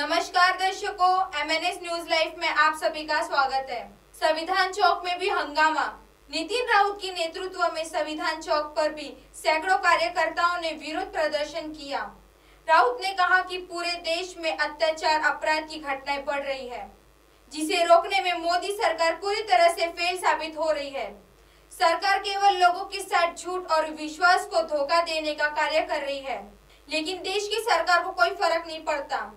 नमस्कार दर्शकों, MNS news live में आप सभी का स्वागत है। संविधान चौक में भी हंगामा, नितिन राउत के नेतृत्व में संविधान चौक पर भी सैकड़ों कार्यकर्ताओं ने विरोध प्रदर्शन किया। राउत ने कहा कि पूरे देश में अत्याचार अपराध की घटनाएं बढ़ रही है, जिसे रोकने में मोदी सरकार पूरी तरह से फेल साबित हो रही है। सरकार केवल लोगों के साथ झूठ और विश्वास को धोखा देने का कार्य कर रही है, लेकिन देश की सरकार को कोई फर्क नहीं पड़ता,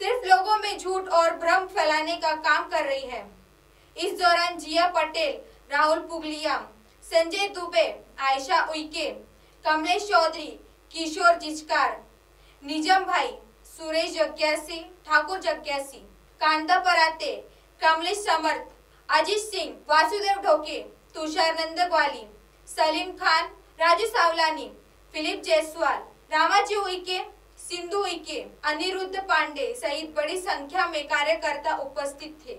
सिर्फ लोगों में झूठ और भ्रम फैलाने का काम कर रही है। इस दौरान जिया पटेल, राहुल पुगलिया, संजय दुबे, आयशा उइके, कमलेश चौधरी, किशोर जिजकार, निजम भाई, सुरेश जग्यासी, ठाकुर जग्यासी, कांदा पराते, कमलेश समर्थ, अजीत सिंह, वासुदेव ढोके, तुषार नंदक, वाली सलीम खान, राजू सावलानी, फिलिप जायसवाल, रामाजी उइके, सिंधु उइके, अनिरुद्ध पांडे सहित बड़ी संख्या में कार्यकर्ता उपस्थित थे।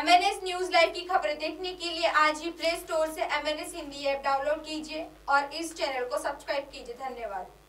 MNS न्यूज लाइव की खबरें देखने के लिए आज ही प्ले स्टोर से MNS हिंदी ऐप डाउनलोड कीजिए और इस चैनल को सब्सक्राइब कीजिए। धन्यवाद।